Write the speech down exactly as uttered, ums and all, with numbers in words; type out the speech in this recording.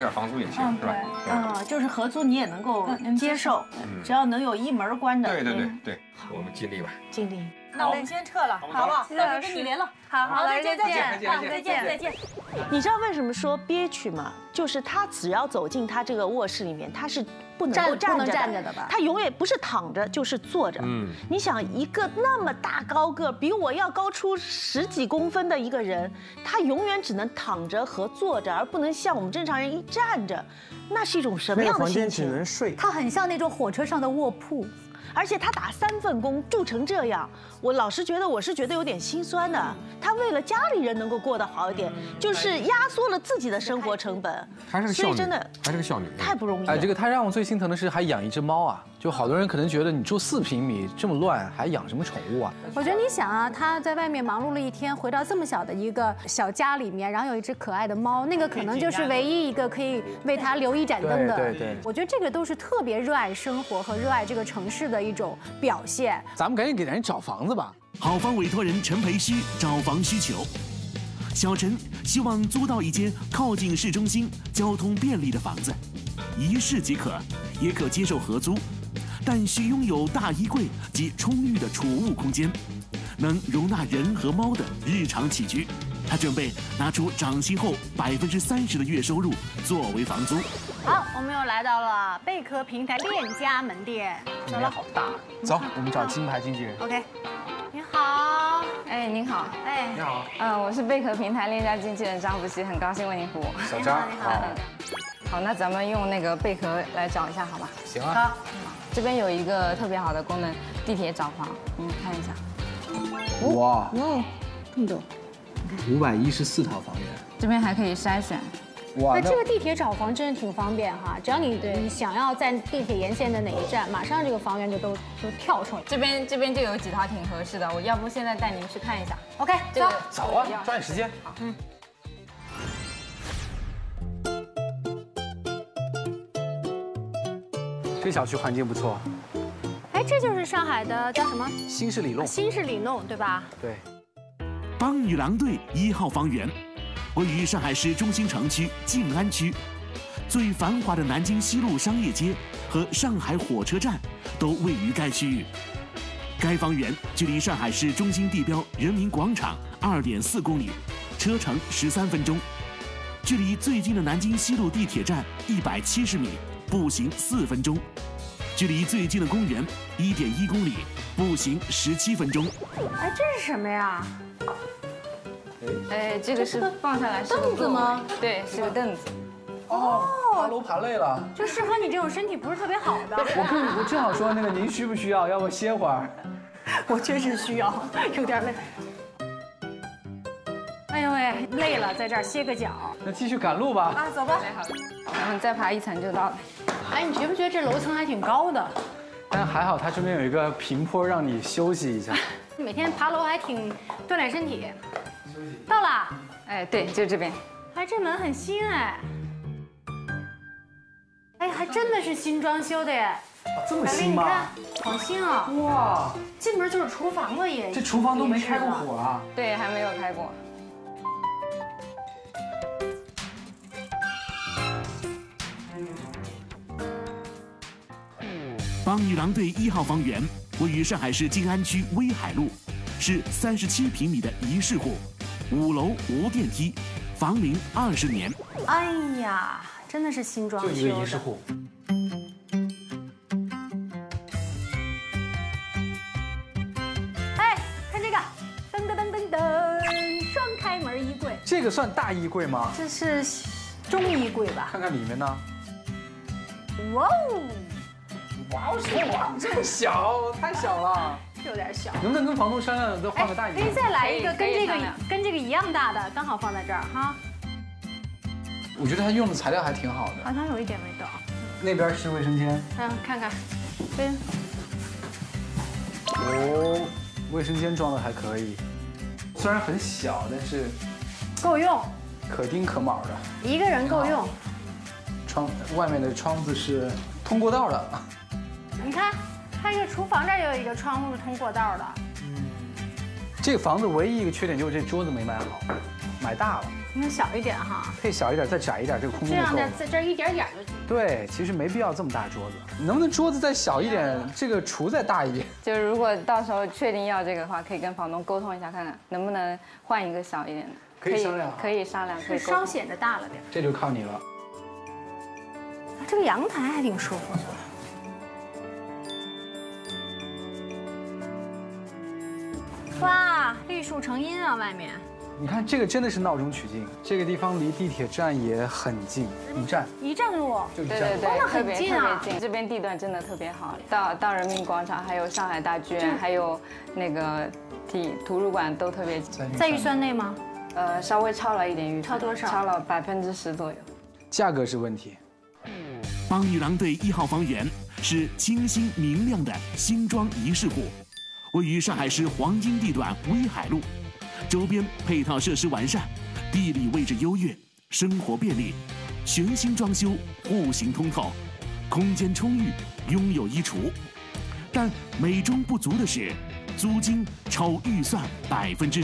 点房租也行，是吧？嗯，就是合租你也能够接受，只要能有一门关的。对对对对，我们尽力吧，尽力。那我们先撤了，好不好？到时跟你联络。好，好，再见，再见，再见，再见。你知道为什么说憋屈吗？就是他只要走进他这个卧室里面，他是不能够站着的吧？他永远不是躺着就是坐着。嗯，你想一个那么大高个，比我要高出十几公分的一个人，他永远只能躺着和坐着，而不能像我们正常人一站着，那是一种什么样的心情？那个房间只能睡。他很像那种火车上的卧铺。 而且他打三份工住成这样，我老是觉得我是觉得有点心酸的。他为了家里人能够过得好一点，就是压缩了自己的生活成本。还是个孝女，真的还是个孝女，太不容易了。哎，这个他让我最心疼的是还养一只猫啊！就好多人可能觉得你住四平米这么乱，还养什么宠物啊？我觉得你想啊，他在外面忙碌了一天，回到这么小的一个小家里面，然后有一只可爱的猫，那个可能就是唯一一个可以为他留一盏灯的。对对对，我觉得这个都是特别热爱生活和热爱这个城市的 一种表现，咱们赶紧给人找房子吧。好房委托人陈培需找房需求，小陈希望租到一间靠近市中心、交通便利的房子，一室即可，也可接受合租，但需拥有大衣柜及充裕的储物空间，能容纳人和猫的日常起居。他准备拿出涨息后百分之三十的月收入作为房租。 好，我们又来到了贝壳平台链家门店。门店好大，走，我们找金牌经纪人。OK， 您好，哎，您好，哎，你好，嗯，我是贝壳平台链家经纪人张福熙，很高兴为您服务。小张，你好，好，那咱们用那个贝壳来找一下，好吧？行啊。好，这边有一个特别好的功能，地铁找房，您看一下。哇，哇，这么多，五百一十四套房源。这边还可以筛选。 那这个地铁找房真是挺方便哈，只要你你想要在地铁沿线的哪一站，马上这个房源就都都跳出来。这边这边就有几套挺合适的，我要不现在带你们去看一下 ？OK， 走走啊，抓紧时间。嗯。这小区环境不错。哎，这就是上海的叫什么？新市里弄。新市里弄，对吧？对。帮女郎队一号房源。 位于上海市中心城区静安区，最繁华的南京西路商业街和上海火车站都位于该区域。该房源距离上海市中心地标人民广场 二点四 公里，车程十三分钟；距离最近的南京西路地铁站一百七十米，步行四分钟；距离最近的公园 一点一 公里，步行十七分钟。哎，这是什么呀？ 哎，这个是放下来是凳子吗？对，是个凳子。哦，爬楼爬累了，就适合你这种身体不是特别好的。我跟我正好说那个，您需不需要？要不歇会儿？我确实需要，有点累。哎呦喂，累了，在这儿歇个脚。那继续赶路吧。啊，走吧。然后再爬一层就到了。哎，你觉不觉得这楼层还挺高的？但还好它这边有一个平坡，让你休息一下。你每天爬楼还挺锻炼身体。 到了，哎，对，就这边。哎，这门很新哎，哎，还真的是新装修的耶。这么新吗？你看，好新啊！哇，进门就是厨房了耶。这厨房都没开过火啊？对，还没有开过。帮女郎队一号房源位于上海市静安区威海路，是三十七平米的一室户。 五楼无电梯，房龄二十年。哎呀，真的是新装修的。就一个一室户。哎，看这个，噔噔噔噔噔，双开门衣柜。这个算大衣柜吗？这是中衣柜吧？看看里面呢。哇哦！哇哦，什么哇？这么小，太小了。 有点小，能不能跟房东商量，再换个大一点？可以再来一个跟这个跟这个一样大的，刚好放在这儿哈。我觉得他用的材料还挺好的，好像有一点味道。那边是卫生间，嗯，看看，对。哦，卫生间装的还可以，虽然很小，但是够用，可丁可卯的，一个人够用。窗外面的窗子是通过道的，你看。 它这个厨房这儿也有一个窗户是通过道的。嗯，这个房子唯一一个缺点就是这桌子没买好，买大了。应该小一点哈，配小一点，再窄一点，这个空间就够了。这样在这一点点就。对，其实没必要这么大桌子，能不能桌子再小一点，这个厨再大一点？就是如果到时候确定要这个的话，可以跟房东沟通一下，看看能不能换一个小一点的。可以商量，可以商量，可以稍显得大了点。这就靠你了。这个阳台还挺舒服的。 哇，绿树成荫啊，外面！你看这个真的是闹中取静，这个地方离地铁站也很近，一站一站路，就一站路，真的很近啊！这边地段真的特别好，到到人民广场，还有上海大剧院，还有那个体图书馆都特别近。在预算内吗？呃，稍微超了一点预算，超多少？超了百分之十左右。价格是问题。邦女郎队一号房源是清新明亮的新装一室户。 位于上海市黄金地段威海路，周边配套设施完善，地理位置优越，生活便利，全新装修，户型通透，空间充裕，拥有一厨。但美中不足的是，租金超预算百分之。